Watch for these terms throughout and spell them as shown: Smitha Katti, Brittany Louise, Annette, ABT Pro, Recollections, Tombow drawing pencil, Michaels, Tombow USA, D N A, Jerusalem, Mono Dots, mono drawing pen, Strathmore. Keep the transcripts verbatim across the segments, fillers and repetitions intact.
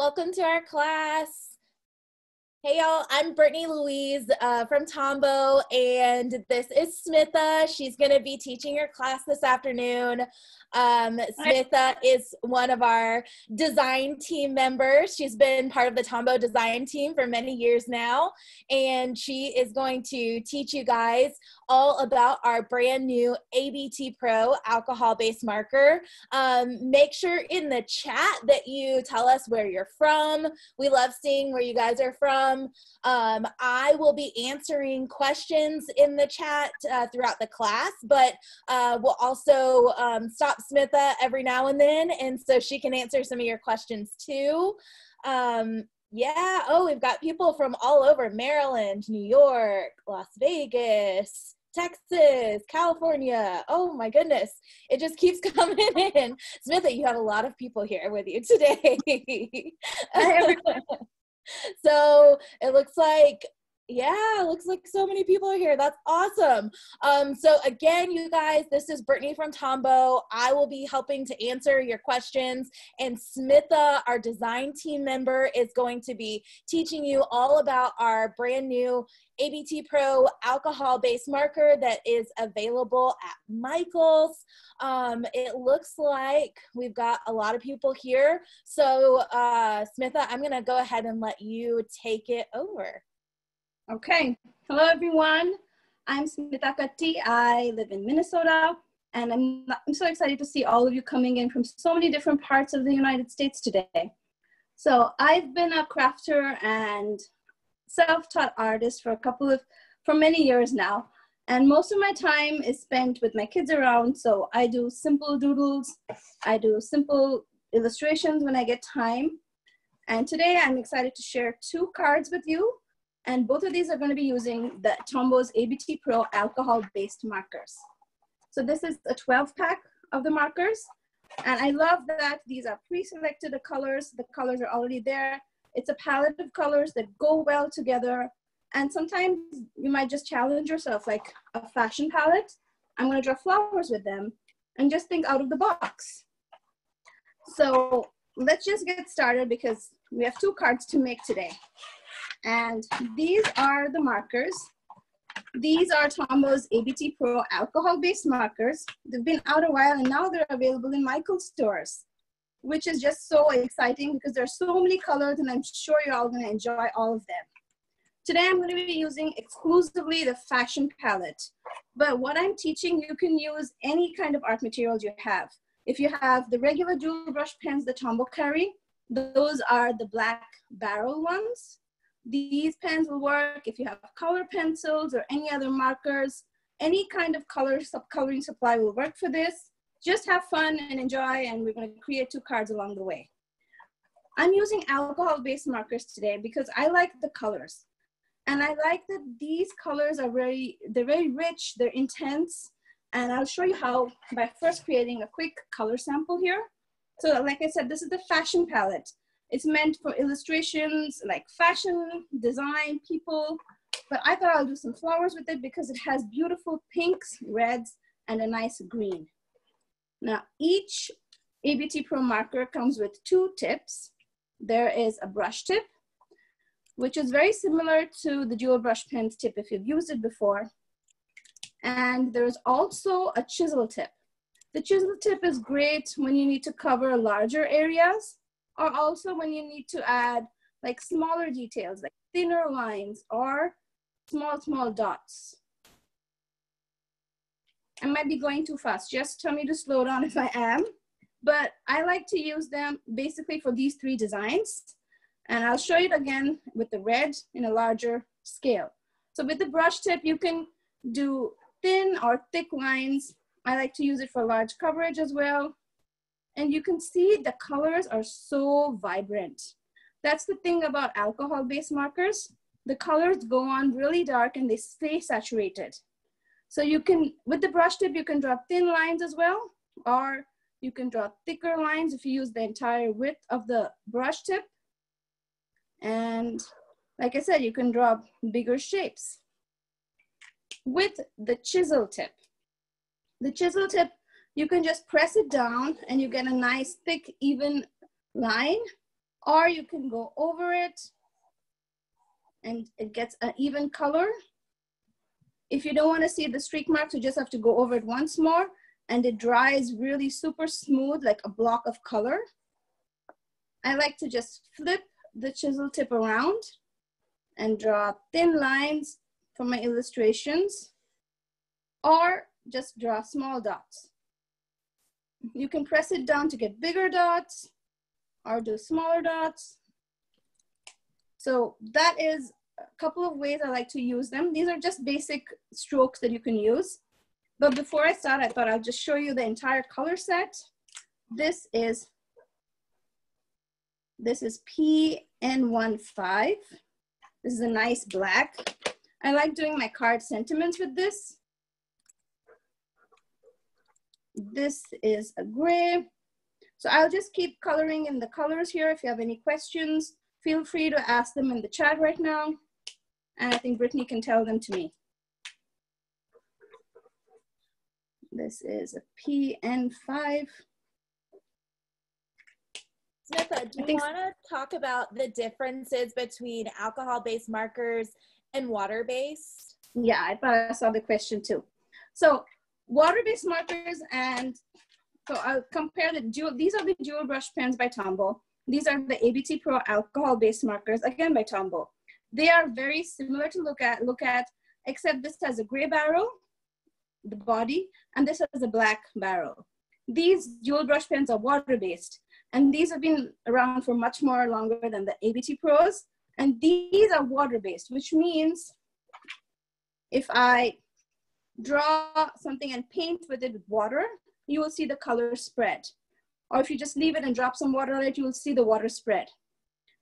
Welcome to our class. Hey y'all, I'm Brittany Louise uh, from Tombow, and this is Smitha. She's gonna be teaching your class this afternoon. Um, Smitha is one of our design team members. She's been part of the Tombow design team for many years now, and she is going to teach you guys all about our brand new A B T Pro alcohol-based marker. Um, make sure in the chat that you tell us where you're from. We love seeing where you guys are from. Um, I will be answering questions in the chat uh, throughout the class, but uh, we'll also um, stop Smitha every now and then, and so she can answer some of your questions too. Um, yeah, oh, we've got people from all over: Maryland, New York, Las Vegas, Texas, California. Oh my goodness, it just keeps coming in. Smitha, you have a lot of people here with you today. Hi, everyone. So it looks like, yeah, it looks like so many people are here. That's awesome. Um, so again, you guys, this is Brittany from Tombow. I will be helping to answer your questions, and Smitha, our design team member, is going to be teaching you all about our brand new A B T Pro alcohol-based marker that is available at Michaels. Um, it looks like we've got a lot of people here. So uh, Smitha, I'm gonna go ahead and let you take it over. Okay, hello everyone. I'm Smitha Katti. I live in Minnesota, and I'm, I'm so excited to see all of you coming in from so many different parts of the United States today. So I've been a crafter and self-taught artist for a couple of, for many years now. And most of my time is spent with my kids around. So I do simple doodles. I do simple illustrations when I get time. And today I'm excited to share two cards with you. And both of these are gonna be using the Tombow's A B T Pro alcohol-based markers. So this is a twelve pack of the markers. And I love that these are pre-selected the colors. The colors are already there. It's a palette of colors that go well together. And sometimes you might just challenge yourself, like a fashion palette. I'm gonna draw flowers with them and just think out of the box. So let's just get started, because we have two cards to make today. And these are the markers. These are Tombow's A B T Pro alcohol-based markers. They've been out a while, and now they're available in Michaels stores, which is just so exciting because there are so many colors, and I'm sure you're all gonna enjoy all of them. Today, I'm gonna be using exclusively the fashion palette, but what I'm teaching, you can use any kind of art materials you have. If you have the regular jewel brush pens that Tombow carry, those are the black barrel ones. These pens will work if you have color pencils or any other markers. Any kind of color coloring supply will work for this. Just have fun and enjoy, and we're going to create two cards along the way. I'm using alcohol-based markers today because I like the colors. And I like that these colors are very, they're very rich, they're intense. And I'll show you how by first creating a quick color sample here. So like I said, this is the fashion palette. It's meant for illustrations like fashion, design, people. But I thought I'll do some flowers with it because it has beautiful pinks, reds, and a nice green. Now, each A B T Pro marker comes with two tips. There is a brush tip, which is very similar to the dual brush pens tip if you've used it before. And there's also a chisel tip. The chisel tip is great when you need to cover larger areas, or also when you need to add like smaller details, like thinner lines or small, small dots. I might be going too fast. Just tell me to slow down if I am. But I like to use them basically for these three designs. And I'll show you again with the red in a larger scale. So with the brush tip, you can do thin or thick lines. I like to use it for large coverage as well. And you can see the colors are so vibrant. That's the thing about alcohol-based markers. The colors go on really dark and they stay saturated. So you can, with the brush tip, you can draw thin lines as well, or you can draw thicker lines if you use the entire width of the brush tip. And like I said, you can draw bigger shapes. With the chisel tip, the chisel tip, you can just press it down and you get a nice thick even line. or you can go over it and it gets an even color. If you don't want to see the streak marks, you just have to go over it once more and it dries really super smooth, like a block of color. I like to just flip the chisel tip around and draw thin lines for my illustrations, or just draw small dots. You can press it down to get bigger dots or do smaller dots. So that is a couple of ways I like to use them. These are just basic strokes that you can use. But before I start, I thought I'll just show you the entire color set. This is, this is P N fifteen. This is a nice black. I like doing my card sentiments with this. This is a gray. So I'll just keep coloring in the colors here. If you have any questions, feel free to ask them in the chat right now. And I think Brittany can tell them to me. This is a P N five. Smitha, do you want to talk about the differences between alcohol-based markers and water-based? Yeah, I thought I saw the question too. So water-based markers, and so I'll compare the dual, these are the dual brush pens by Tombow. These are the A B T Pro alcohol-based markers, again by Tombow. They are very similar to look at, look at, except this has a gray barrel, the body, and this has a black barrel. These dual brush pens are water-based, and these have been around for much more longer than the A B T Pros, and these are water-based, which means if I draw something and paint with it with water, you will see the color spread. Or if you just leave it and drop some water on it, you will see the water spread.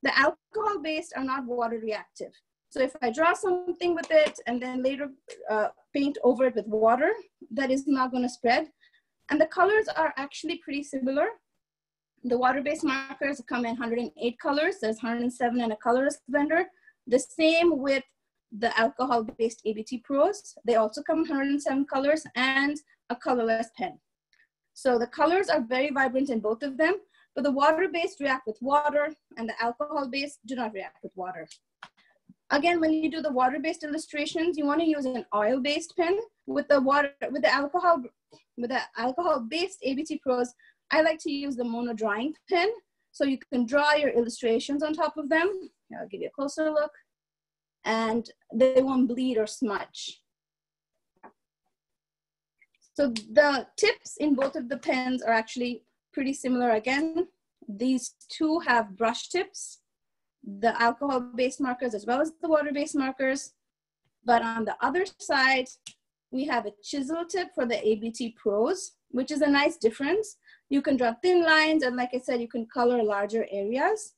The alcohol-based are not water reactive. So if I draw something with it and then later uh, paint over it with water, that is not going to spread. And the colors are actually pretty similar. The water-based markers come in one hundred eight colors. There's one hundred seven in a colorless blender. The same with the alcohol-based A B T Pros. They also come in one hundred seven colors and a colorless pen. So the colors are very vibrant in both of them, but the water-based react with water and the alcohol-based do not react with water. Again, when you do the water-based illustrations, you want to use an oil-based pen. With the water, with the alcohol, with the alcohol-based A B T Pros, I like to use the mono drawing pen. So you can draw your illustrations on top of them. I'll give you a closer look. And they won't bleed or smudge. So the tips in both of the pens are actually pretty similar again. These two have brush tips, the alcohol-based markers as well as the water-based markers. But on the other side, we have a chisel tip for the A B T Pros, which is a nice difference. You can draw thin lines, and like I said, you can color larger areas.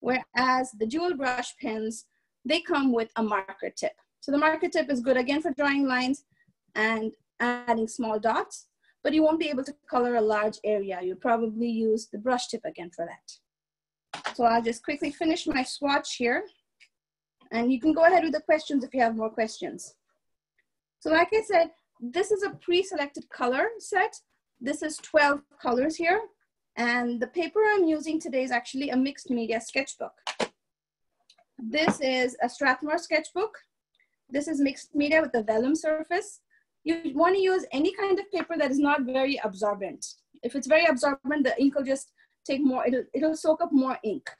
Whereas the dual brush pens, they come with a marker tip. So the marker tip is good again for drawing lines and adding small dots, but you won't be able to color a large area. You'll probably use the brush tip again for that. So I'll just quickly finish my swatch here, and you can go ahead with the questions if you have more questions. So like I said, this is a pre-selected color set. This is twelve colors here, and the paper I'm using today is actually a mixed media sketchbook. This is a Strathmore sketchbook. This is mixed media with a vellum surface. You want to use any kind of paper that is not very absorbent. If it's very absorbent, the ink will just take more, it'll, it'll soak up more ink.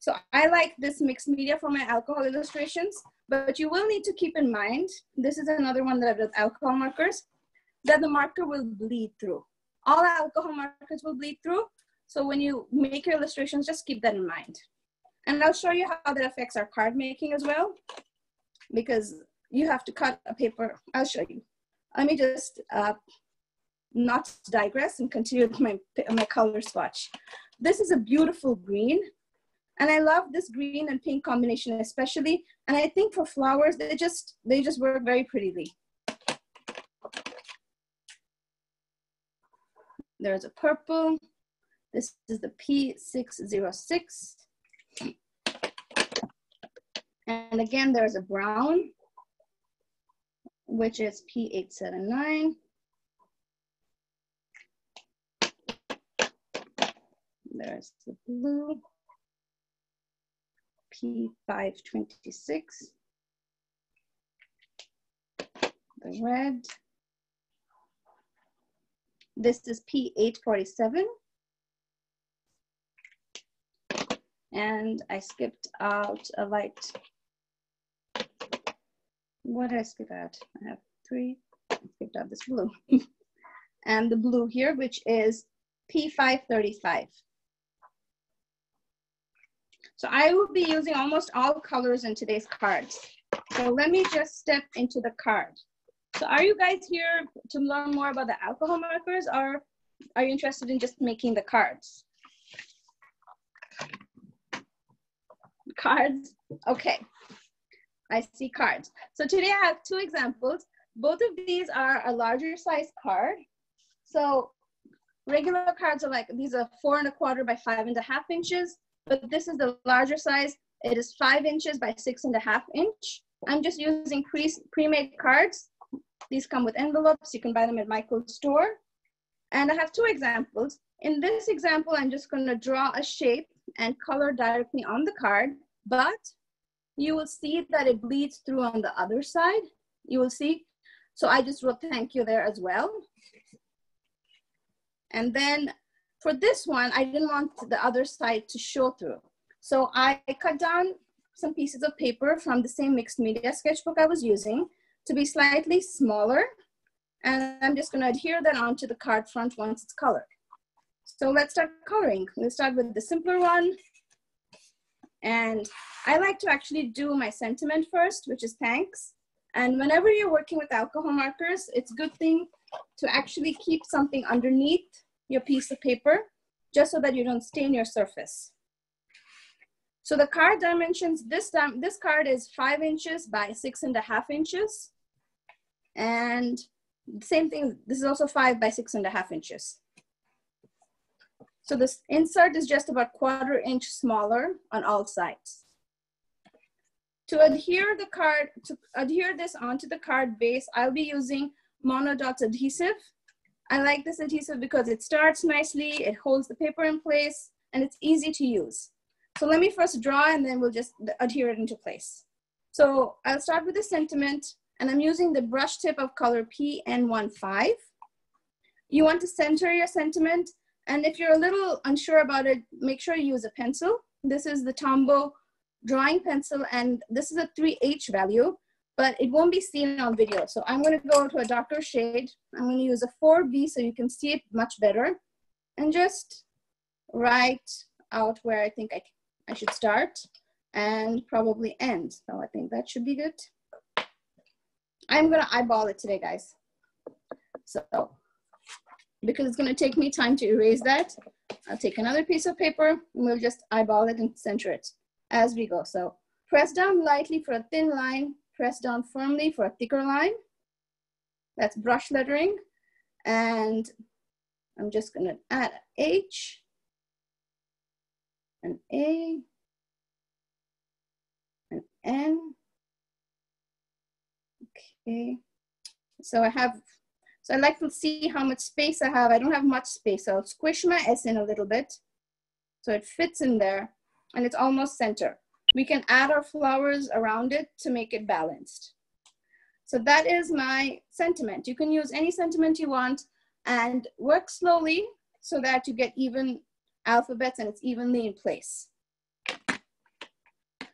So I like this mixed media for my alcohol illustrations, but you will need to keep in mind, this is another one that I've done with alcohol markers, that the marker will bleed through. All alcohol markers will bleed through. So when you make your illustrations, just keep that in mind. And I'll show you how that affects our card making as well, because you have to cut a paper. I'll show you. Let me just uh, not digress and continue with my, my color swatch. This is a beautiful green, and I love this green and pink combination especially, and I think for flowers, they just, they just work very prettily. There's a purple. This is the P six oh six. And again, there's a brown, which is P eight seven nine. There's the blue. P five twenty-six, the red. This is P eight forty-seven. And I skipped out a light. What did I skip out? I have three. I skipped out this blue. And the blue here, which is P five thirty-five. So I will be using almost all colors in today's cards. So let me just step into the card. So are you guys here to learn more about the alcohol markers, or are you interested in just making the cards? Cards, okay. I see cards. So today I have two examples. Both of these are a larger size card. So regular cards are like, these are four and a quarter by five and a half inches, but this is the larger size. It is five inches by six and a half inch. I'm just using pre-made cards. These come with envelopes. You can buy them at Michaels store. And I have two examples. In this example, I'm just gonna draw a shape and color directly on the card, but you will see that it bleeds through on the other side. You will see. So I just wrote thank you there as well. And then for this one, I didn't want the other side to show through. So I cut down some pieces of paper from the same mixed media sketchbook I was using to be slightly smaller. And I'm just gonna adhere that onto the card front once it's colored. So let's start coloring. We'll start with the simpler one. And I like to actually do my sentiment first, which is thanks. And whenever you're working with alcohol markers, it's a good thing to actually keep something underneath your piece of paper, just so that you don't stain your surface. So the card dimensions, this time, this card is five inches by six and a half inches. And same thing, this is also five by six and a half inches. So this insert is just about quarter inch smaller on all sides. To adhere the card, to adhere this onto the card base, I'll be using Mono Dots adhesive. I like this adhesive because it starts nicely, it holds the paper in place, and it's easy to use. So let me first draw and then we'll just adhere it into place. So I'll start with the sentiment, and I'm using the brush tip of color P N fifteen. You want to center your sentiment, and if you're a little unsure about it, make sure you use a pencil. This is the Tombow drawing pencil, and this is a three H value, but it won't be seen on video. So I'm gonna go to a darker shade. I'm gonna use a four B so you can see it much better, and just write out where I think I, I should start and probably end. So I think that should be good. I'm gonna eyeball it today, guys. So, because it's gonna take me time to erase that, I'll take another piece of paper and we'll just eyeball it and center it as we go. So press down lightly for a thin line, press down firmly for a thicker line. That's brush lettering. And I'm just gonna add an H, an A, an N. Okay, so I have So I like to see how much space I have. I don't have much space, so I'll squish my S in a little bit so it fits in there, and it's almost center. We can add our flowers around it to make it balanced. So that is my sentiment. You can use any sentiment you want and work slowly so that you get even alphabets and it's evenly in place.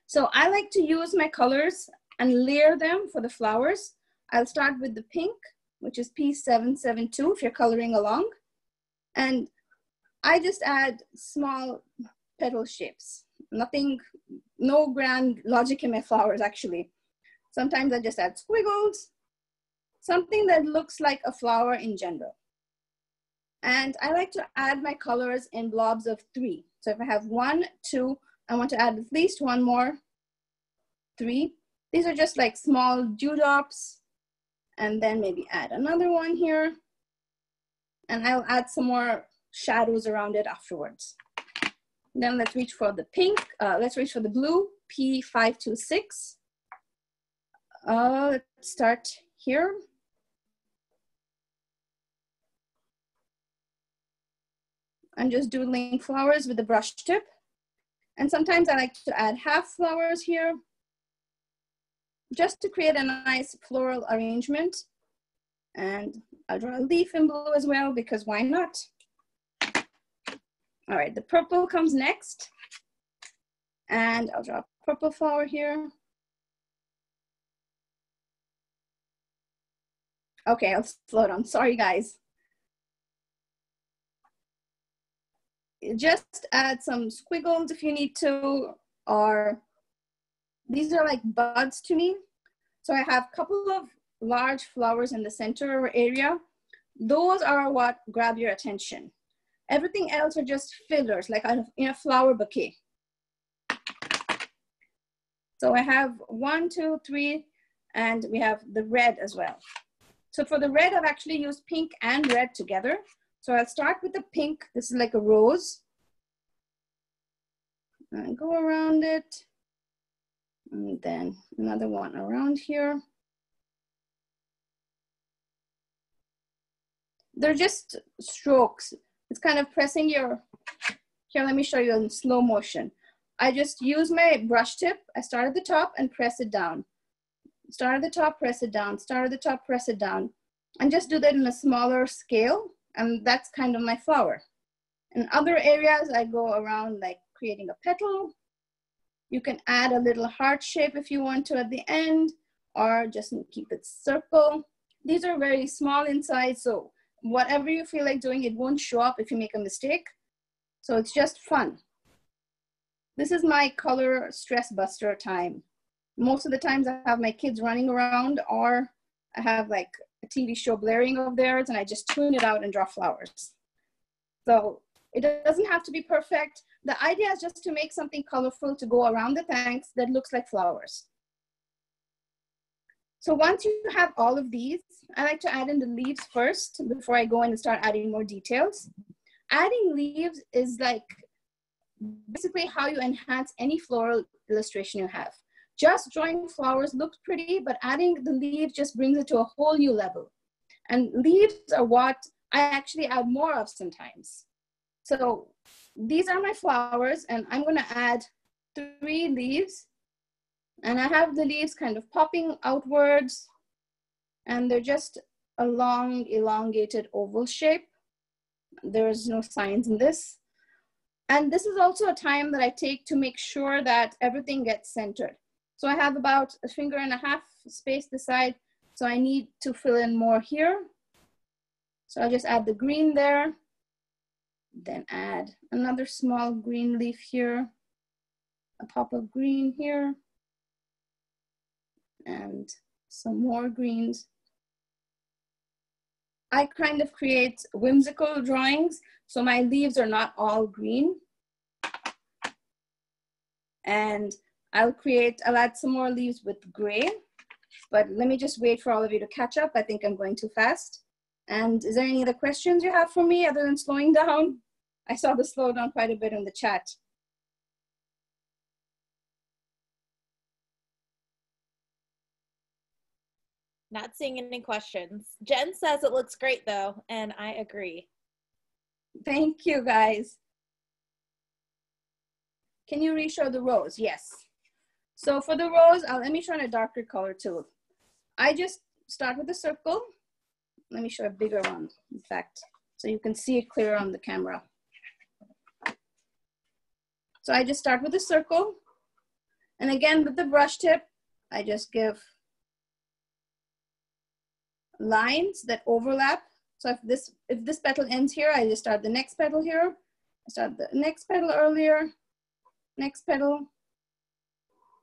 So I like to use my colors and layer them for the flowers. I'll start with the pink, which is P seven seven two if you're coloring along. And I just add small petal shapes. Nothing, no grand logic in my flowers actually. Sometimes I just add squiggles, something that looks like a flower in general. And I like to add my colors in blobs of three. So if I have one, two, I want to add at least one more, three. These are just like small dewdrops, and then maybe add another one here. And I'll add some more shadows around it afterwards. Then let's reach for the pink, uh, let's reach for the blue, P five two six. Uh, let's start here. I'm just doodling flowers with the brush tip. And sometimes I like to add half flowers here just to create a nice floral arrangement. And I'll draw a leaf in blue as well, because why not? All right, the purple comes next. And I'll draw a purple flower here. Okay, I'll slow down, sorry guys. Just add some squiggles if you need to, or these are like buds to me. So I have a couple of large flowers in the center area. Those are what grab your attention. Everything else are just fillers, like in a flower bouquet. So I have one, two, three, and we have the red as well. So for the red, I've actually used pink and red together. So I'll start with the pink. This is like a rose. And go around it. And then another one around here. They're just strokes. It's kind of pressing your, here, let me show you in slow motion. I just use my brush tip. I start at the top and press it down. Start at the top, press it down. Start at the top, press it down. And just do that in a smaller scale. And that's kind of my flower. In other areas, I go around like creating a petal. You can add a little heart shape if you want to at the end, or just keep it circle. These are very small in size, so whatever you feel like doing, it won't show up if you make a mistake. So it's just fun. This is my color stress buster time. Most of the times I have my kids running around, or I have like a T V show blaring of theirs, and I just tune it out and draw flowers. So it doesn't have to be perfect. The idea is just to make something colorful to go around the tanks that looks like flowers. So once you have all of these, I like to add in the leaves first before I go in and start adding more details. Adding leaves is like basically how you enhance any floral illustration you have. Just drawing flowers looks pretty, but adding the leaves just brings it to a whole new level. And leaves are what I actually add more of sometimes. So these are my flowers, and I'm gonna add three leaves. And I have the leaves kind of popping outwards, and they're just a long, elongated oval shape. There's no signs in this. And this is also a time that I take to make sure that everything gets centered. So I have about a finger and a half space this side, so I need to fill in more here. So I'll just add the green there, then add another small green leaf here, a pop of green here, and some more greens. I kind of create whimsical drawings, so my leaves are not all green. And I'll create, I'll add some more leaves with gray, but let me just wait for all of you to catch up. I think I'm going too fast. And is there any other questions you have for me other than slowing down? I saw the slowdown quite a bit in the chat. Not seeing any questions. Jen says it looks great though, and I agree. Thank you guys. Can you re-show the rose? Yes. So for the rose, I'll, let me show in a darker color too. I just start with a circle. Let me show a bigger one, in fact, so you can see it clearer on the camera. So I just start with a circle. And again, with the brush tip, I just give lines that overlap. So if this if this petal ends here, I just start the next petal here. I start the next petal earlier, next petal,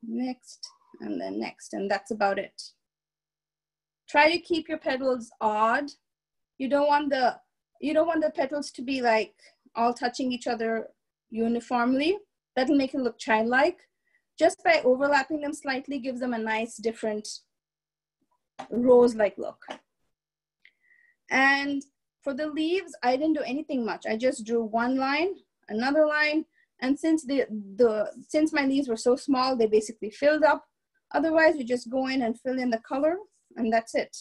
next, and then next, and that's about it. Try to keep your petals odd. You don't want the you don't want the petals to be like all touching each other uniformly. That'll make it look childlike. Just by overlapping them slightly gives them a nice different rose-like look. And for the leaves, I didn't do anything much. I just drew one line, another line, and since the, the since my leaves were so small, they basically filled up. Otherwise, you just go in and fill in the color, and that's it.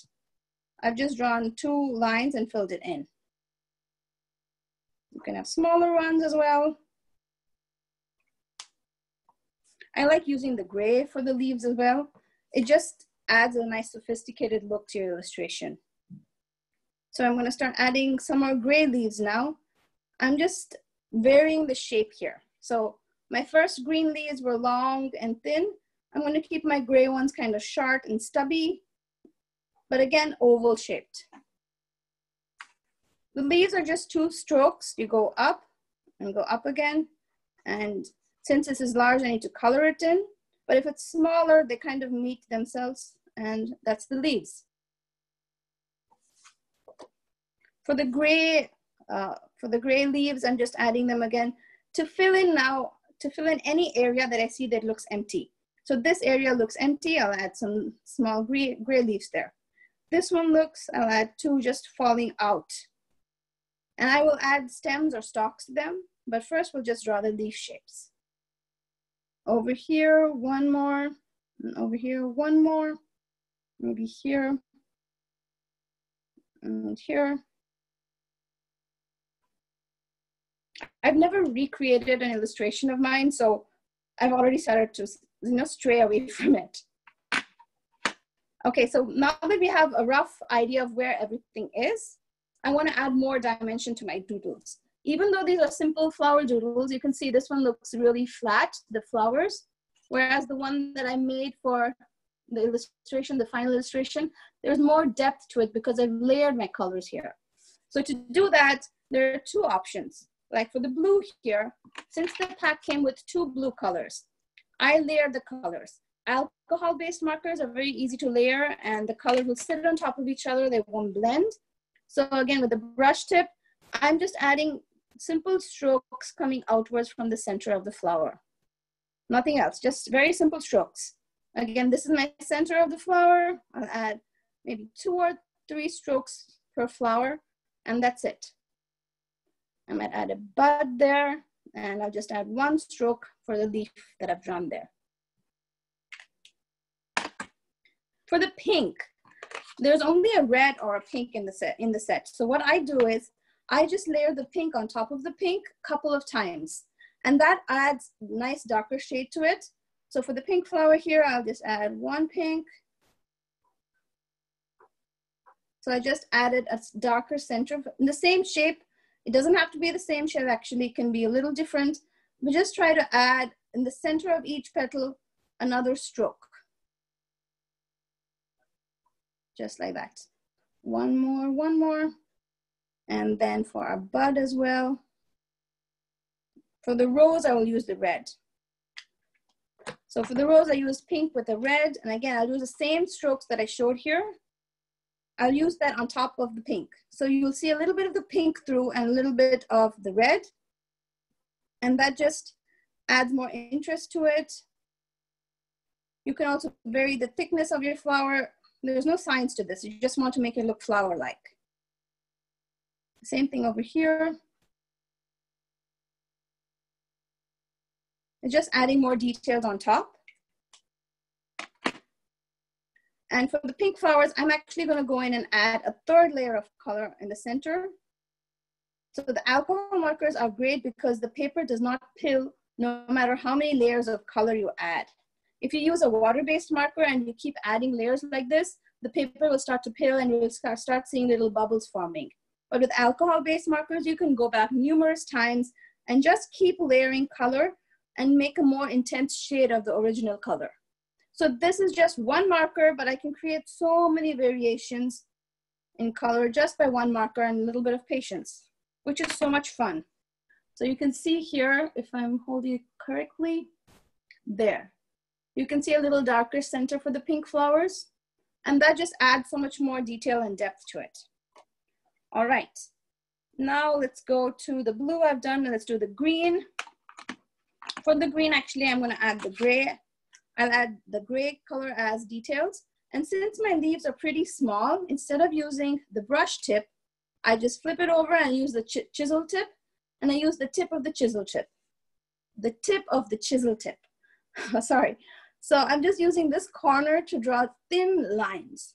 I've just drawn two lines and filled it in. You can have smaller ones as well. I like using the gray for the leaves as well. It just adds a nice sophisticated look to your illustration. So I'm gonna start adding some more gray leaves now. I'm just varying the shape here. So my first green leaves were long and thin. I'm gonna keep my gray ones kind of short and stubby, but again, oval shaped. The leaves are just two strokes. You go up and go up again. And since this is large, I need to color it in. But if it's smaller, they kind of meet themselves, and that's the leaves. For the gray, uh, for the gray leaves, I'm just adding them again to fill in now, to fill in any area that I see that looks empty. So this area looks empty, I'll add some small gray, gray leaves there. This one looks, I'll add two just falling out. And I will add stems or stalks to them, but first we'll just draw the leaf shapes. Over here, one more, and over here, one more, maybe here, and here. I've never recreated an illustration of mine, so I've already started to, you know, stray away from it. Okay, so now that we have a rough idea of where everything is, I wanna add more dimension to my doodles. Even though these are simple flower doodles, you can see this one looks really flat, the flowers, whereas the one that I made for the illustration, the final illustration, there's more depth to it because I've layered my colors here. So to do that, there are two options. Like for the blue here, since the pack came with two blue colors, I layer the colors. Alcohol-based markers are very easy to layer and the colors will sit on top of each other, they won't blend. So again, with the brush tip, I'm just adding simple strokes coming outwards from the center of the flower. Nothing else, just very simple strokes. Again, this is my center of the flower. I'll add maybe two or three strokes per flower, and that's it. I might add a bud there, and I'll just add one stroke for the leaf that I've drawn there. For the pink, there's only a red or a pink in the set. In the set. So what I do is, I just layer the pink on top of the pink a couple of times, and that adds nice darker shade to it. So for the pink flower here, I'll just add one pink. So I just added a darker center in the same shape. It doesn't have to be the same shape, actually, it can be a little different. We just try to add in the center of each petal, another stroke. Just like that. One more, one more. And then for our bud as well. For the rose, I will use the red. So for the rose, I use pink with the red. And again, I'll use the same strokes that I showed here. I'll use that on top of the pink. So you'll see a little bit of the pink through and a little bit of the red. And that just adds more interest to it. You can also vary the thickness of your flower. There's no science to this. You just want to make it look flower-like. Same thing over here. And just adding more details on top. And for the pink flowers, I'm actually gonna go in and add a third layer of color in the center. So the alcohol markers are great because the paper does not pill no matter how many layers of color you add. If you use a water-based marker and you keep adding layers like this, the paper will start to pill and you'll start seeing little bubbles forming. But with alcohol-based markers, you can go back numerous times and just keep layering color and make a more intense shade of the original color. So this is just one marker, but I can create so many variations in color just by one marker and a little bit of patience, which is so much fun. So you can see here, if I'm holding it correctly, there. You can see a little darker center for the pink flowers, and that just adds so much more detail and depth to it. All right, now let's go to the blue I've done, and let's do the green. For the green, actually, I'm gonna add the gray. I'll add the gray color as details. And since my leaves are pretty small, instead of using the brush tip, I just flip it over and use the ch- chisel tip, and I use the tip of the chisel tip. The tip of the chisel tip, sorry. So I'm just using this corner to draw thin lines.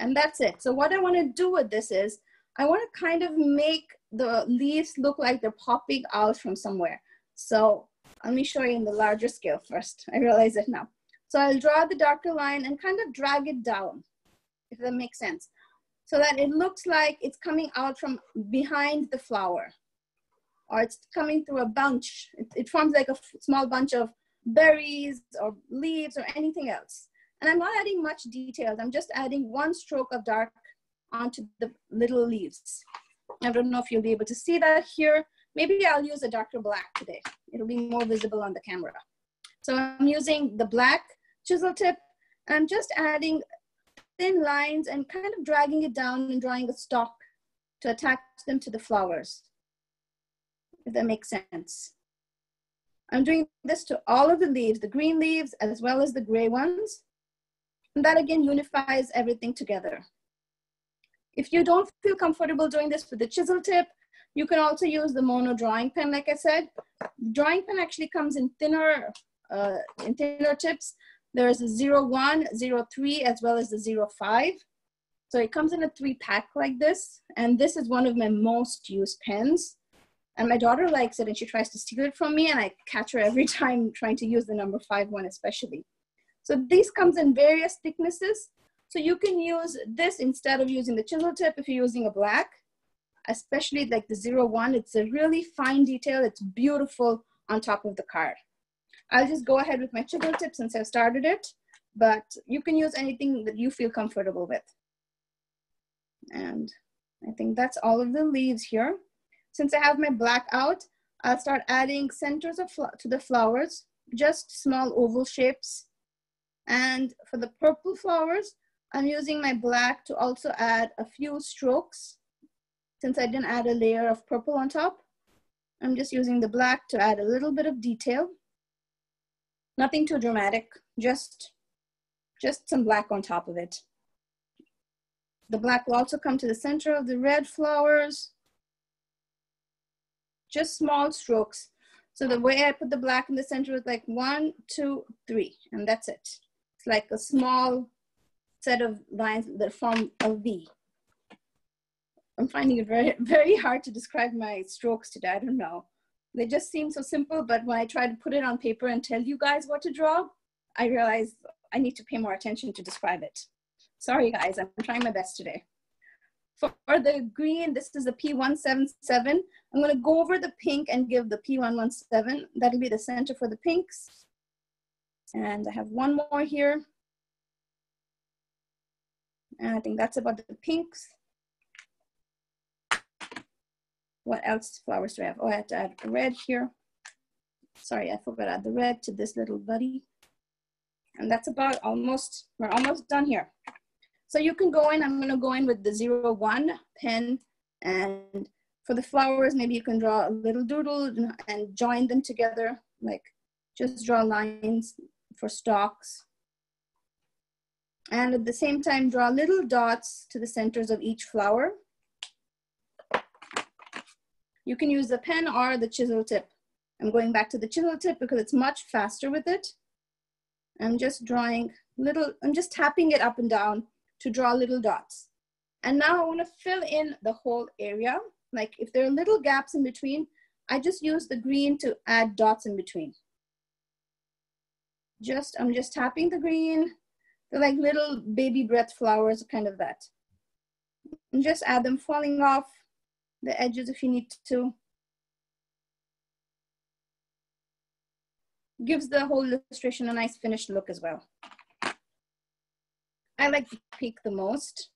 And that's it. So what I want to do with this is, I want to kind of make the leaves look like they're popping out from somewhere. So Let me show you in the larger scale first. I realize it now. So I'll draw the darker line and kind of drag it down, if that makes sense, so that it looks like it's coming out from behind the flower, or it's coming through a bunch. It, it forms like a small bunch of berries or leaves or anything else. And I'm not adding much details. I'm just adding one stroke of dark onto the little leaves. I don't know if you'll be able to see that here. Maybe I'll use a darker black today. It'll be more visible on the camera. So I'm using the black chisel tip. I'm just adding thin lines and kind of dragging it down and drawing a stalk to attach them to the flowers, if that makes sense. I'm doing this to all of the leaves, the green leaves as well as the gray ones. And that again unifies everything together. If you don't feel comfortable doing this with the chisel tip, you can also use the mono drawing pen, like I said. Drawing pen actually comes in thinner, uh, in thinner tips. There is a zero one, zero three, as well as the zero five. So it comes in a three pack like this. And this is one of my most used pens. And my daughter likes it and she tries to steal it from me, and I catch her every time trying to use the number five one especially. So these comes in various thicknesses. So you can use this instead of using the chisel tip if you're using a black, especially like the zero one. It's a really fine detail. It's beautiful on top of the card. I'll just go ahead with my chisel tip since I've started it, but you can use anything that you feel comfortable with. And I think that's all of the leaves here. Since I have my black out, I'll start adding centers of to the flowers, just small oval shapes. And for the purple flowers, I'm using my black to also add a few strokes. Since I didn't add a layer of purple on top, I'm just using the black to add a little bit of detail. Nothing too dramatic, just, just some black on top of it. The black will also come to the center of the red flowers. Just small strokes. So the way I put the black in the center is like one, two, three, and that's it. It's like a small set of lines that form a V. I'm finding it very, very hard to describe my strokes today, I don't know. They just seem so simple, but when I try to put it on paper and tell you guys what to draw, I realize I need to pay more attention to describe it. Sorry guys, I'm trying my best today. For the green, this is the P one seven seven. I'm gonna go over the pink and give the P one one seven. That'll be the center for the pinks. And I have one more here. And I think that's about the pinks. What else flowers do I have? Oh, I had to add red here. Sorry, I forgot to add the red to this little buddy. And that's about almost, we're almost done here. So you can go in, I'm gonna go in with the zero one pen, and for the flowers, maybe you can draw a little doodle and join them together, like just draw lines for stalks. And at the same time, draw little dots to the centers of each flower. You can use the pen or the chisel tip. I'm going back to the chisel tip because it's much faster with it. I'm just drawing little, I'm just tapping it up and down to draw little dots. And now I wanna fill in the whole area. Like if there are little gaps in between, I just use the green to add dots in between. Just, I'm just tapping the green. They're like little baby breath flowers, kind of that. And just add them falling off the edges if you need to. Gives the whole illustration a nice finished look as well. I like the pink the most.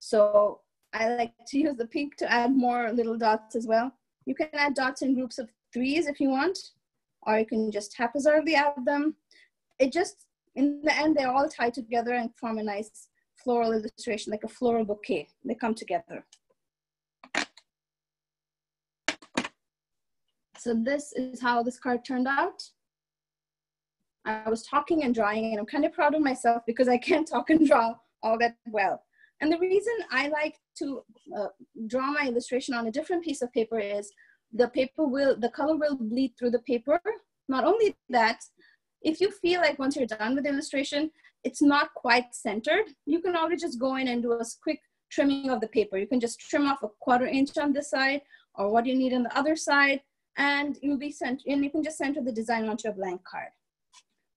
So I like to use the pink to add more little dots as well. You can add dots in groups of threes if you want, or you can just haphazardly add them. It just, in the end, they all tie together and form a nice floral illustration, like a floral bouquet. They come together. So this is how this card turned out. I was talking and drawing, and I'm kind of proud of myself because I can't talk and draw all that well. And the reason I like to uh, draw my illustration on a different piece of paper is the paper will, the color will bleed through the paper. Not only that, if you feel like once you're done with the illustration, it's not quite centered, you can always just go in and do a quick trimming of the paper. You can just trim off a quarter inch on this side or what you need on the other side, and you'll be sent, and you can just center the design onto a blank card.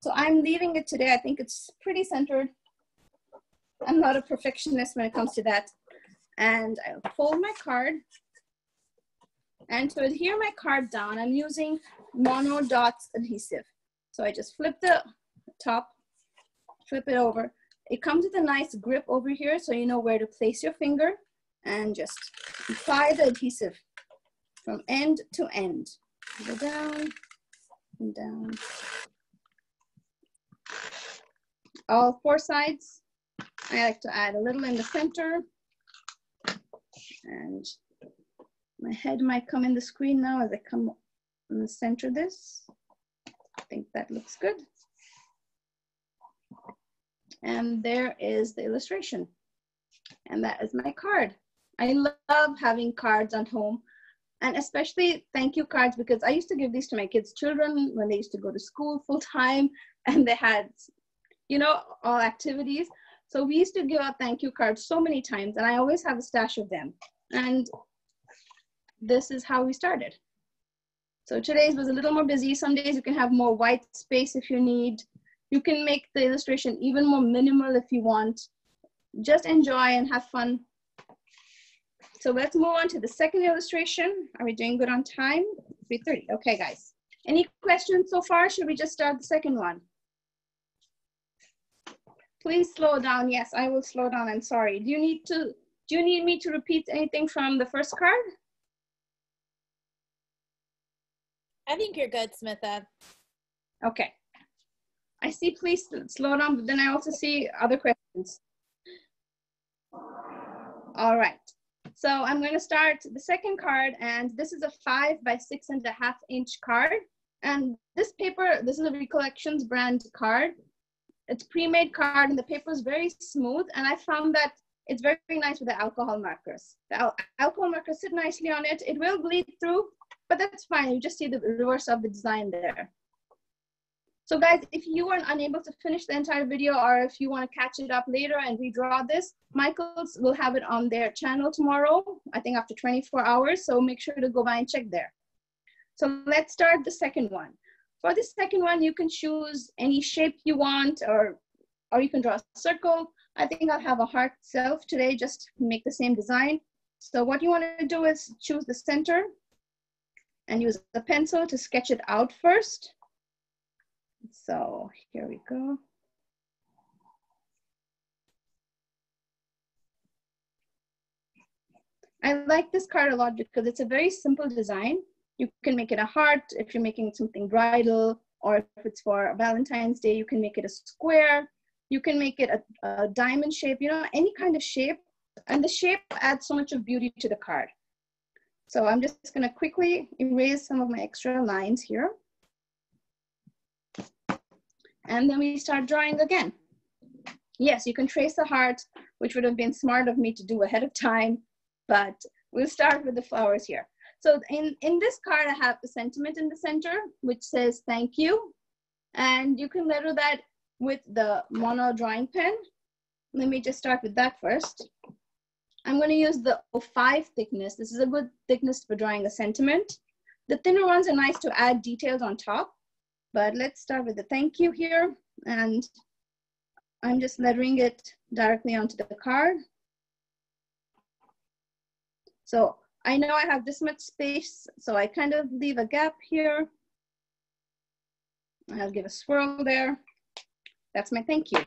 So I'm leaving it today. I think it's pretty centered. I'm not a perfectionist when it comes to that. And I'll fold my card. And to adhere my card down, I'm using Mono Dots adhesive. So I just flip the top, flip it over. It comes with a nice grip over here, so you know where to place your finger, and just apply the adhesive from end to end. Go down and down. All four sides. I like to add a little in the center. And my head might come in the screen now as I come in the center this. I think that looks good. And there is the illustration. And that is my card. I love having cards at home, and especially thank you cards, because I used to give these to my kids' children when they used to go to school full time and they had, you know, all activities. So we used to give out thank you cards so many times, and I always have a stash of them. And this is how we started. So today's was a little more busy. Some days you can have more white space if you need. You can make the illustration even more minimal if you want. Just enjoy and have fun. So let's move on to the second illustration. Are we doing good on time? three thirty, okay guys. Any questions so far? Should we just start the second one? Please slow down. Yes, I will slow down, I'm sorry. Do you need to, do you need me to repeat anything from the first card? I think you're good, Smitha. Okay. I see please slow down, but then I also see other questions. All right. So I'm going to start the second card, and this is a five by six and a half inch card. And this paper, this is a Recollections brand card. It's pre-made card, and the paper is very smooth. And I found that it's very, very nice with the alcohol markers. The al alcohol markers sit nicely on it. It will bleed through, but that's fine. You just see the reverse of the design there. So guys, if you are unable to finish the entire video, or if you want to catch it up later and redraw this, Michaels will have it on their channel tomorrow, I think after twenty-four hours. So make sure to go by and check there. So let's start the second one. For this second one, you can choose any shape you want, or, or you can draw a circle. I think I'll have a heart self today, just make the same design. So what you want to do is choose the center and use the pencil to sketch it out first. So here we go. I like this card a lot because it's a very simple design. You can make it a heart if you're making something bridal, or if it's for Valentine's Day, you can make it a square. You can make it a, a diamond shape, you know, any kind of shape. And the shape adds so much of beauty to the card. So I'm just gonna quickly erase some of my extra lines here. And then we start drawing again. Yes, you can trace the heart, which would have been smart of me to do ahead of time, but we'll start with the flowers here. So in, in this card, I have a sentiment in the center, which says, thank you. And you can letter that with the Mono drawing pen. Let me just start with that first. I'm gonna use the oh five thickness. This is a good thickness for drawing a sentiment. The thinner ones are nice to add details on top. But let's start with the thank you here, and I'm just lettering it directly onto the card. So I know I have this much space, so I kind of leave a gap here. I'll give a swirl there. That's my thank you.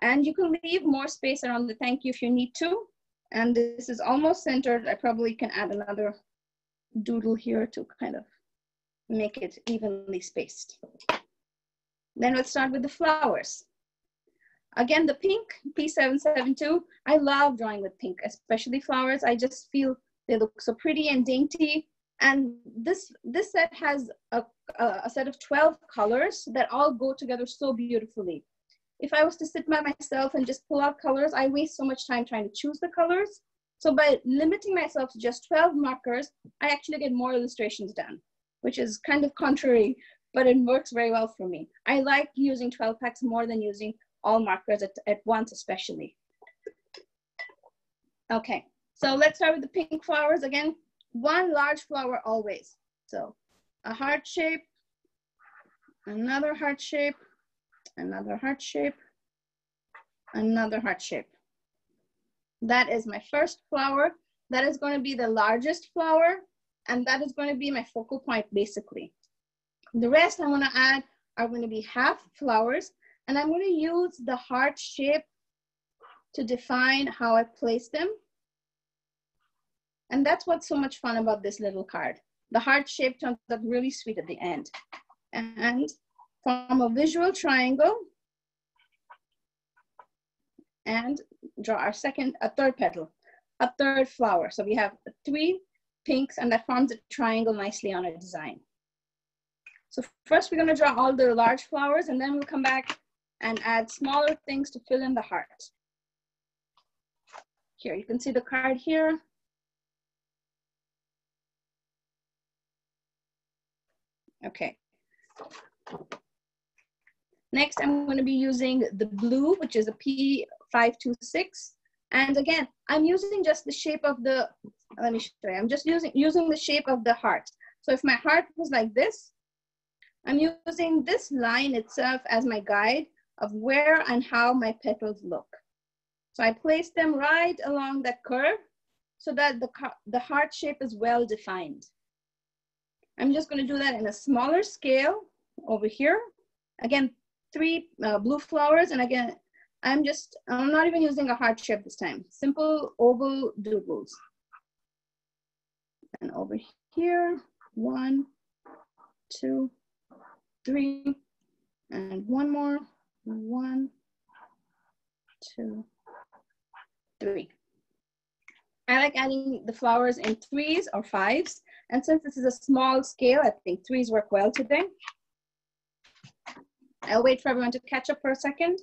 And you can leave more space around the thank you if you need to. And this is almost centered. I probably can add another doodle here to kind of make it evenly spaced. Then let's start with the flowers. Again, the pink, P seven seven two, I love drawing with pink, especially flowers. I just feel they look so pretty and dainty. And this, this set has a, a set of twelve colors that all go together so beautifully. If I was to sit by myself and just pull out colors, I waste so much time trying to choose the colors. So by limiting myself to just twelve markers, I actually get more illustrations done, which is kind of contrary, but it works very well for me. I like using twelve packs more than using all markers at, at once, especially. Okay, so let's start with the pink flowers again. One large flower always. So a heart shape, another heart shape, another heart shape, another heart shape. That is my first flower. That is going to be the largest flower, and that is going to be my focal point, basically. The rest I'm going to add are going to be half flowers, and I'm going to use the heart shape to define how I place them. And that's what's so much fun about this little card. The heart shape turns out really sweet at the end. And form a visual triangle and draw our second, a third petal, a third flower. So we have three pinks, and that forms a triangle nicely on our design. So first we're gonna draw all the large flowers, and then we'll come back and add smaller things to fill in the heart. Here, you can see the card here. Okay. Next, I'm going to be using the blue, which is a P five two six. And again, I'm using just the shape of the, let me show you. I'm just using, using the shape of the heart. So if my heart was like this, I'm using this line itself as my guide of where and how my petals look. So I place them right along that curve so that the, the heart shape is well defined. I'm just going to do that in a smaller scale over here. Again, three uh, blue flowers. And again, I'm just, I'm not even using a heart shape this time. Simple oval doodles. And over here, one, two, three, and one more, one, two, three. I like adding the flowers in threes or fives. And since this is a small scale, I think threes work well today. I'll wait for everyone to catch up for a second.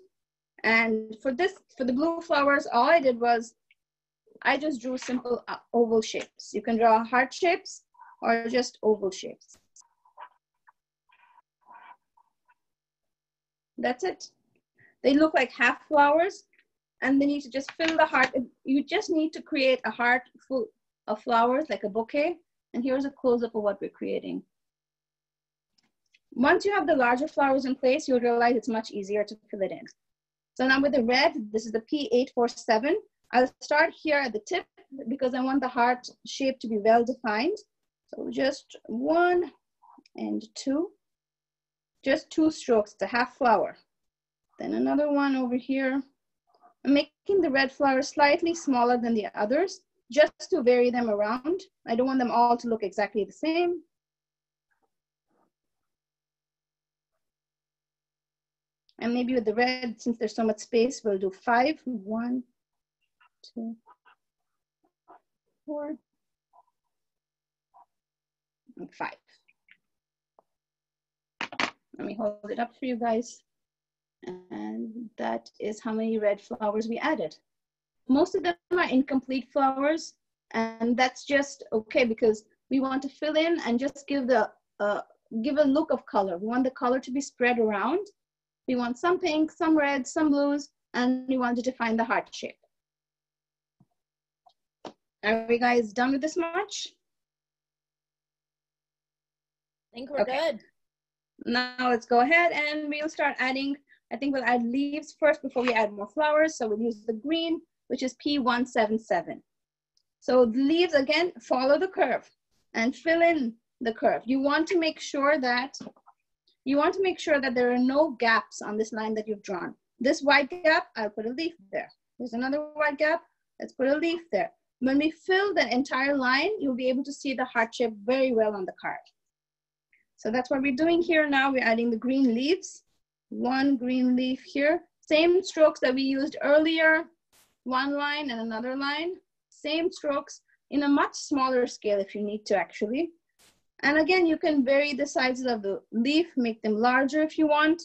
And for this, for the blue flowers, all I did was I just drew simple oval shapes. You can draw heart shapes or just oval shapes. That's it. They look like half flowers, and then you just fill the heart. You just need to create a heart full of flowers, like a bouquet. And here's a close-up of what we're creating. Once you have the larger flowers in place, you'll realize it's much easier to fill it in. So now with the red, this is the P eight four seven. I'll start here at the tip because I want the heart shape to be well-defined. So just one and two, just two strokes, the half flower. Then another one over here. I'm making the red flower slightly smaller than the others, just to vary them around. I don't want them all to look exactly the same. And maybe with the red, since there's so much space, we'll do five. One, two, four, and five. Let me hold it up for you guys. And that is how many red flowers we added. Most of them are incomplete flowers, and that's just okay because we want to fill in and just give the uh, give a look of color. We want the color to be spread around. We want some pink, some red, some blues, and we want to define the heart shape. Are we guys done with this much? I think we're okay. Good. Now let's go ahead and we'll start adding. I think we'll add leaves first before we add more flowers. So we'll use the green, which is P one seven seven. So the leaves, again, follow the curve and fill in the curve. You want to make sure that, you want to make sure that there are no gaps on this line that you've drawn. This white gap, I'll put a leaf there. There's another white gap, let's put a leaf there. When we fill the entire line, you'll be able to see the heart shape very well on the card. So that's what we're doing here now. We're adding the green leaves. One green leaf here. Same strokes that we used earlier. One line and another line, same strokes in a much smaller scale if you need to actually. And again, you can vary the sizes of the leaf, make them larger if you want,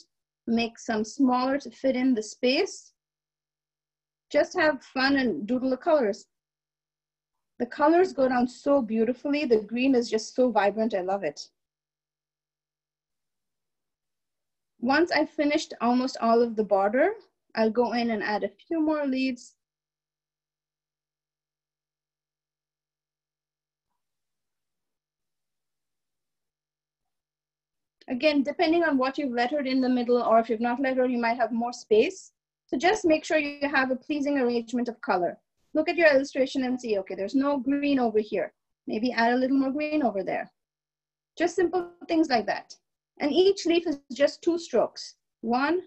make some smaller to fit in the space. Just have fun and doodle the colors. The colors go down so beautifully. The green is just so vibrant, I love it. Once I finished almost all of the border, I'll go in and add a few more leaves. Again, depending on what you've lettered in the middle, or if you've not lettered, you might have more space. So just make sure you have a pleasing arrangement of color. Look at your illustration and see, okay, there's no green over here. Maybe add a little more green over there. Just simple things like that. And each leaf is just two strokes. One,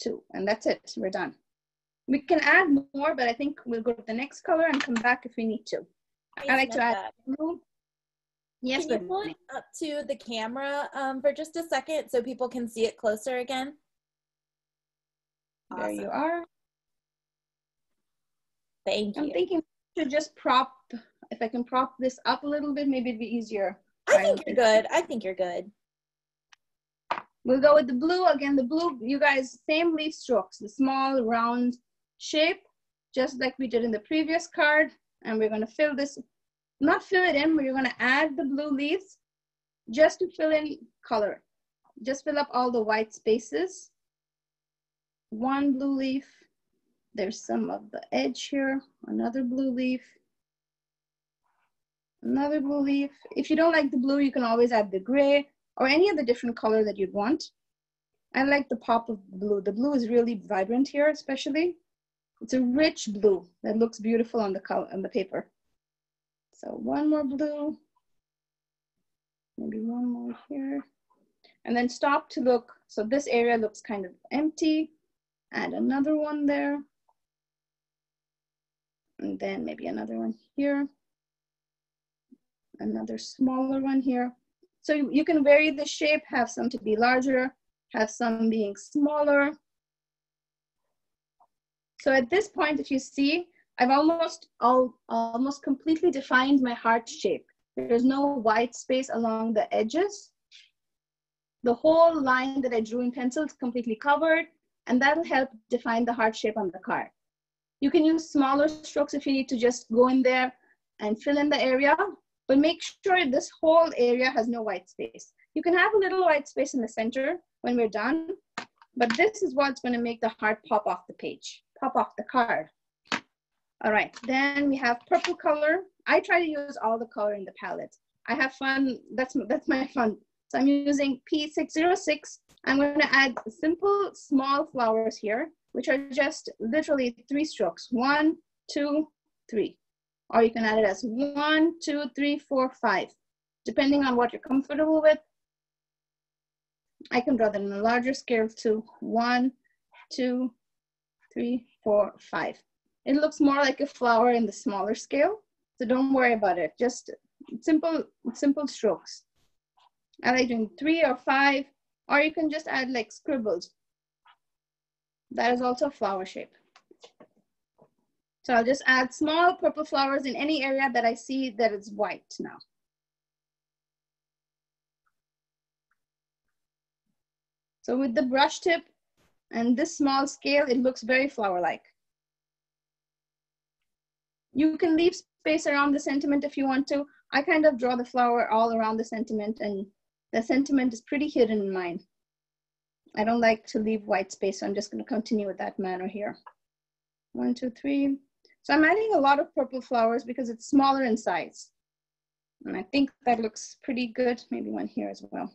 two, and that's it, we're done. We can add more, but I think we'll go to the next color and come back if we need to. I like to add blue. Yes, can you point up to the camera um, for just a second so people can see it closer again? There awesome. You are. Thank you. I'm thinking to just prop, if I can prop this up a little bit, maybe it'd be easier. I think you're good. I think you're good. We'll go with the blue. Again, the blue, you guys, same leaf strokes, the small round shape, just like we did in the previous card. And we're gonna fill this, not fill it in, but you're gonna add the blue leaves just to fill in color. Just fill up all the white spaces. One blue leaf, there's some of the edge here, another blue leaf, another blue leaf. If you don't like the blue, you can always add the gray or any other different color that you'd want. I like the pop of blue. The blue is really vibrant here, especially. It's a rich blue that looks beautiful on the color, on the paper. So one more blue, maybe one more here. And then stop to look. So this area looks kind of empty. Add another one there. And then maybe another one here. Another smaller one here. So you, you can vary the shape, have some to be larger, have some being smaller. So at this point, if you see, I've almost all, almost completely defined my heart shape. There's no white space along the edges. The whole line that I drew in pencil is completely covered, and that'll help define the heart shape on the card. You can use smaller strokes if you need to just go in there and fill in the area, but make sure this whole area has no white space. You can have a little white space in the center when we're done, but this is what's gonna make the heart pop off the page. Pop off the card. All right, then we have purple color. I try to use all the color in the palette. I have fun, that's, that's my fun. So I'm using P six oh six. I'm gonna add simple small flowers here, which are just literally three strokes. One, two, three. Or you can add it as one, two, three, four, five, depending on what you're comfortable with. I can draw them in a larger scale too. One, two, three, four, five. It looks more like a flower in the smaller scale, so don't worry about it. Just simple, simple strokes. I like doing three or five, or you can just add like scribbles. That is also a flower shape. So I'll just add small purple flowers in any area that I see that is white now. So with the brush tip, and this small scale, it looks very flower-like. You can leave space around the sentiment if you want to. I kind of draw the flower all around the sentiment, and the sentiment is pretty hidden in mine. I don't like to leave white space, so I'm just gonna continue with that manner here. One, two, three. So I'm adding a lot of purple flowers because it's smaller in size. And I think that looks pretty good. Maybe one here as well.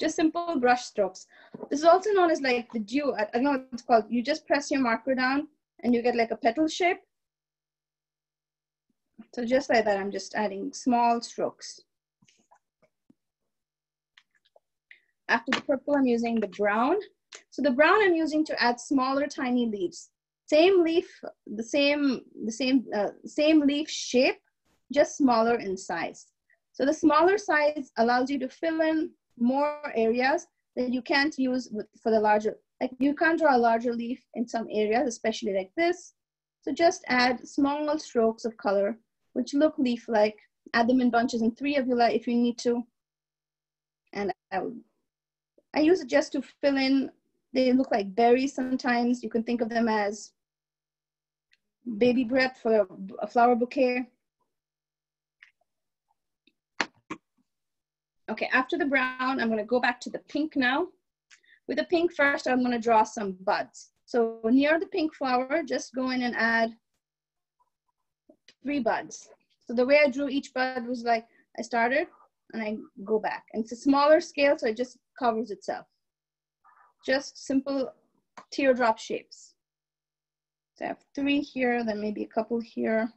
Just simple brush strokes. This is also known as like the dew, I don't know what it's called. You just press your marker down and you get like a petal shape. So just like that, I'm just adding small strokes. After the purple, I'm using the brown. So the brown I'm using to add smaller, tiny leaves. Same leaf, the same, the same, uh, same leaf shape, just smaller in size. So the smaller size allows you to fill in more areas that you can't use for the larger, like you can't draw a larger leaf in some areas, especially like this. So just add small strokes of color, which look leaf-like. Add them in bunches in three of you like if you need to. And I, would, I use it just to fill in. They look like berries sometimes. You can think of them as baby breath for a flower bouquet. Okay, after the brown, I'm gonna go back to the pink now. With the pink first, I'm gonna draw some buds. So near the pink flower, just go in and add three buds. So the way I drew each bud was like, I started and I go back. And it's a smaller scale, so it just covers itself. Just simple teardrop shapes. So I have three here, then maybe a couple here,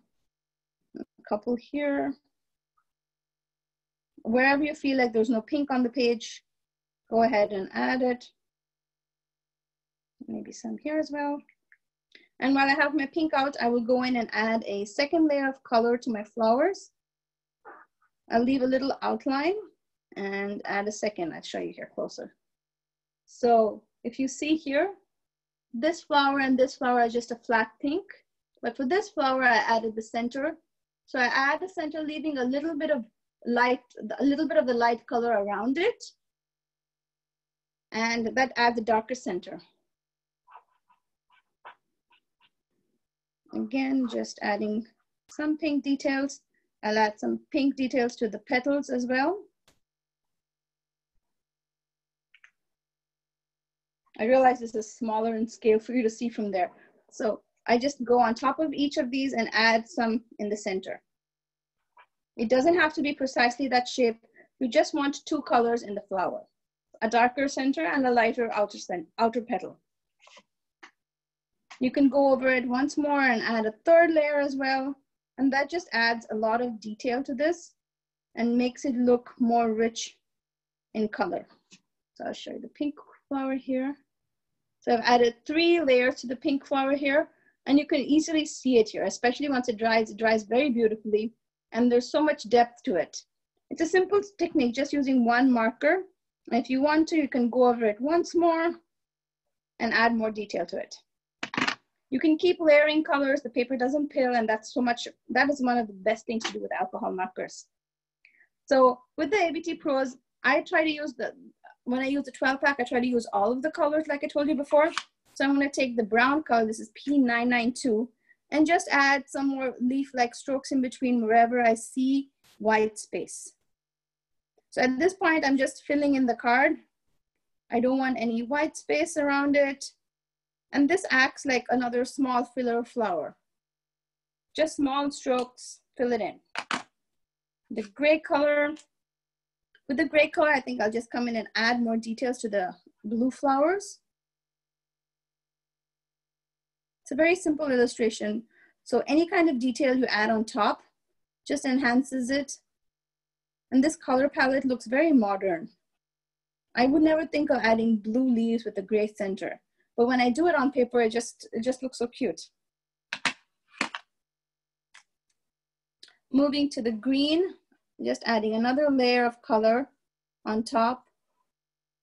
a couple here. Wherever you feel like there's no pink on the page, go ahead and add it. Maybe some here as well. And while I have my pink out, I will go in and add a second layer of color to my flowers. I'll leave a little outline and add a second. I'll show you here closer. So if you see here, this flower and this flower are just a flat pink. But for this flower, I added the center. So I add the center, leaving a little bit of light, a little bit of the light color around it. And that adds the darker center. Again, just adding some pink details. I'll add some pink details to the petals as well. I realize this is smaller in scale for you to see from there. So I just go on top of each of these and add some in the center. It doesn't have to be precisely that shape. We just want two colors in the flower, a darker center and a lighter outer, outer petal. You can go over it once more and add a third layer as well. And that just adds a lot of detail to this and makes it look more rich in color. So I'll show you the pink flower here. So I've added three layers to the pink flower here, and you can easily see it here, especially once it dries. It dries very beautifully, and there's so much depth to it. It's a simple technique, just using one marker. And if you want to, you can go over it once more and add more detail to it. You can keep layering colors, the paper doesn't pill, and that's so much, that is one of the best things to do with alcohol markers. So with the A B T Pros, I try to use the, when I use the twelve pack, I try to use all of the colors like I told you before. So I'm gonna take the brown color, this is P nine nine two, and just add some more leaf-like strokes in between wherever I see white space. So at this point, I'm just filling in the card. I don't want any white space around it. And this acts like another small filler flower. Just small strokes, fill it in. The gray color, with the gray color, I think I'll just come in and add more details to the blue flowers. It's a very simple illustration. So any kind of detail you add on top just enhances it. And this color palette looks very modern. I would never think of adding blue leaves with a gray center. But when I do it on paper, it just, it just looks so cute. Moving to the green, just adding another layer of color on top.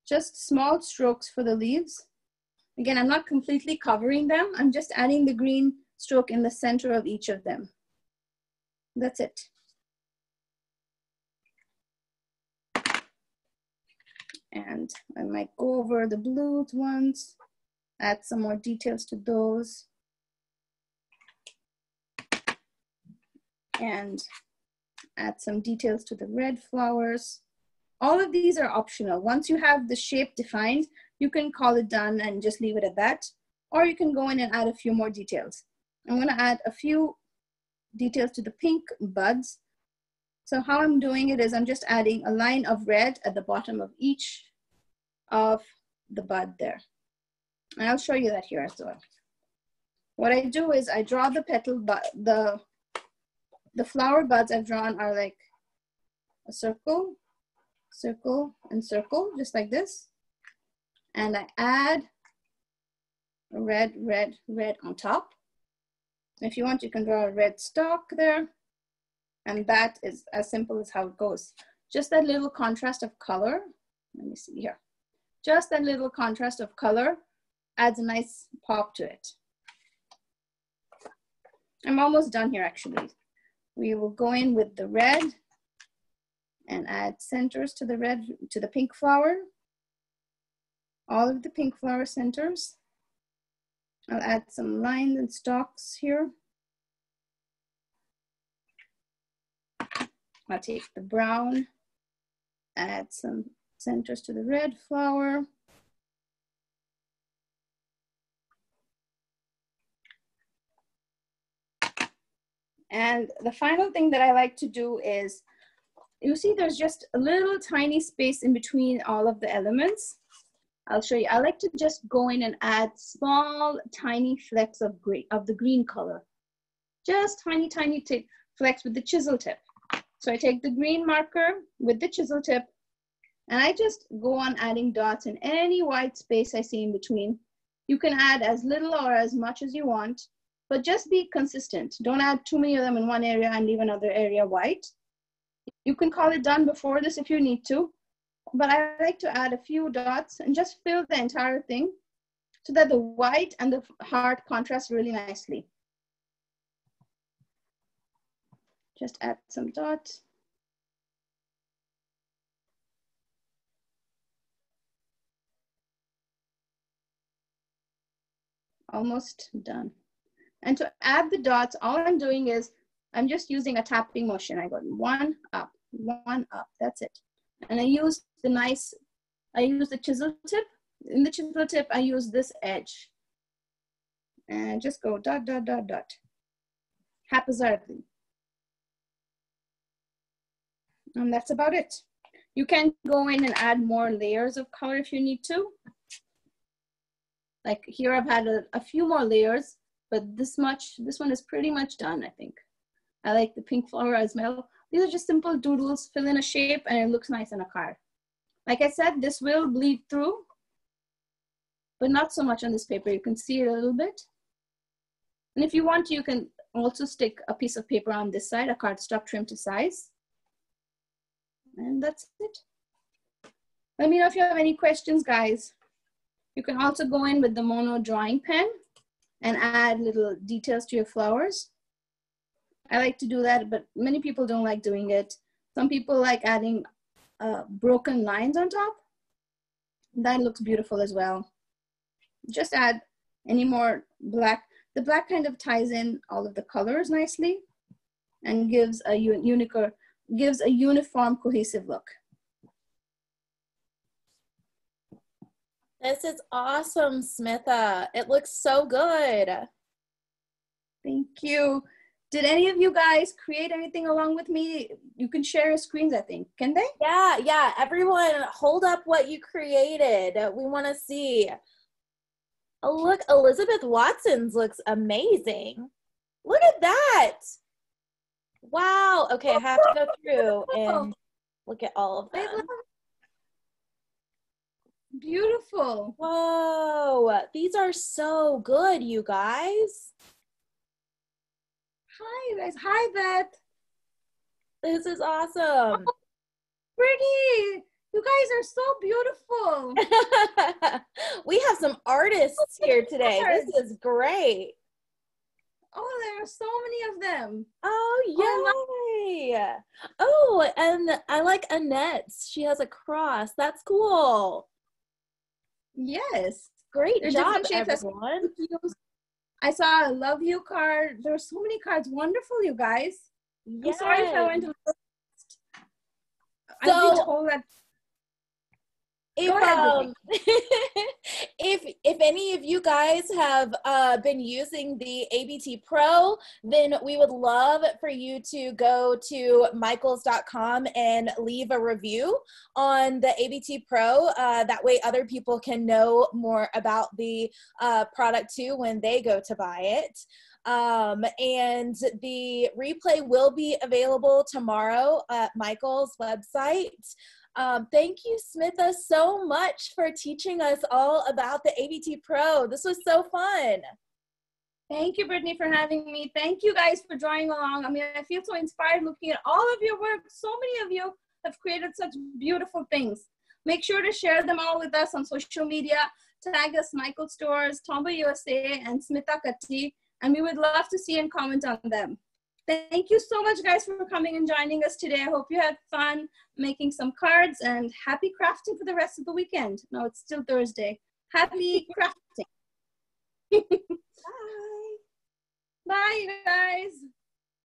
Just small strokes for the leaves. Again, I'm not completely covering them. I'm just adding the green stroke in the center of each of them. That's it. And I might go over the blue ones. Add some more details to those. And add some details to the red flowers. All of these are optional. Once you have the shape defined, you can call it done and just leave it at that. Or you can go in and add a few more details. I'm gonna add a few details to the pink buds. So how I'm doing it is I'm just adding a line of red at the bottom of each of the bud there. And I'll show you that here as well. What I do is I draw the petal, but the, the flower buds I've drawn are like a circle, circle, and circle, just like this. And I add red, red, red on top. If you want, you can draw a red stalk there. And that is as simple as how it goes. Just that little contrast of color. Let me see here. Just that little contrast of color adds a nice pop to it. I'm almost done here, actually. We will go in with the red and add centers to the red, to the pink flower. All of the pink flower centers. I'll add some lines and stalks here. I'll take the brown, add some centers to the red flower. And the final thing that I like to do is you see there's just a little tiny space in between all of the elements. I'll show you. I like to just go in and add small, tiny flecks of green, of the green color. Just tiny, tiny flecks with the chisel tip. So I take the green marker with the chisel tip, and I just go on adding dots in any white space I see in between. You can add as little or as much as you want, but just be consistent. Don't add too many of them in one area and leave another area white. You can call it done before this if you need to, but I like to add a few dots and just fill the entire thing so that the white and the heart contrast really nicely. Just add some dots. Almost done. And to add the dots, all I'm doing is I'm just using a tapping motion. I go one up, one up, that's it. And I use the nice, I use the chisel tip. In the chisel tip, I use this edge. And I just go dot, dot, dot, dot, haphazardly. And that's about it. You can go in and add more layers of color if you need to. Like here I've had a, a few more layers, but this much, this one is pretty much done, I think. I like the pink flower as well. These are just simple doodles, fill in a shape and it looks nice in a card. Like I said, this will bleed through, but not so much on this paper. You can see it a little bit. And if you want, you can also stick a piece of paper on this side, a cardstock trim to size. And that's it. Let me know if you have any questions, guys. You can also go in with the mono drawing pen and add little details to your flowers. I like to do that, but many people don't like doing it. Some people like adding uh, broken lines on top. That looks beautiful as well. Just add any more black. The black kind of ties in all of the colors nicely and gives a unicorn. gives a uniform, cohesive look. This is awesome, Smitha. It looks so good. Thank you. Did any of you guys create anything along with me? You can share your screens, I think. Can they? Yeah, yeah. Everyone, hold up what you created. We want to see. Oh, look, Elizabeth Watson's looks amazing. Look at that. Wow, okay, I have to go through and look at all of them. Beautiful. Whoa, these are so good, you guys. Hi, guys. Hi, Beth. This is awesome. Oh, pretty. You guys are so beautiful. We have some artists here today. This is great. Oh, there are so many of them. Oh, yay. Oh, oh, and I like Annette. She has a cross. That's cool. Yes. Great There's job, everyone. I saw a love you card. There are so many cards. Wonderful, you guys. Yes. I'm sorry if I went to the list. So, I've been told that. If, um, if, if any of you guys have uh, been using the A B T Pro, then we would love for you to go to Michaels dot com and leave a review on the A B T Pro. Uh, that way other people can know more about the uh, product too when they go to buy it. Um, and the replay will be available tomorrow at Michaels' website. Um, thank you, Smitha, so much for teaching us all about the A B T Pro. This was so fun. Thank you, Brittany, for having me. Thank you guys for drawing along. I mean, I feel so inspired looking at all of your work. So many of you have created such beautiful things. Make sure to share them all with us on social media. Tag us, Michaels Stores, Tombow U S A, and Smitha Katti, and we would love to see and comment on them. Thank you so much, guys, for coming and joining us today. I hope you had fun making some cards, and happy crafting for the rest of the weekend. No, it's still Thursday. Happy crafting. Bye. Bye, you guys.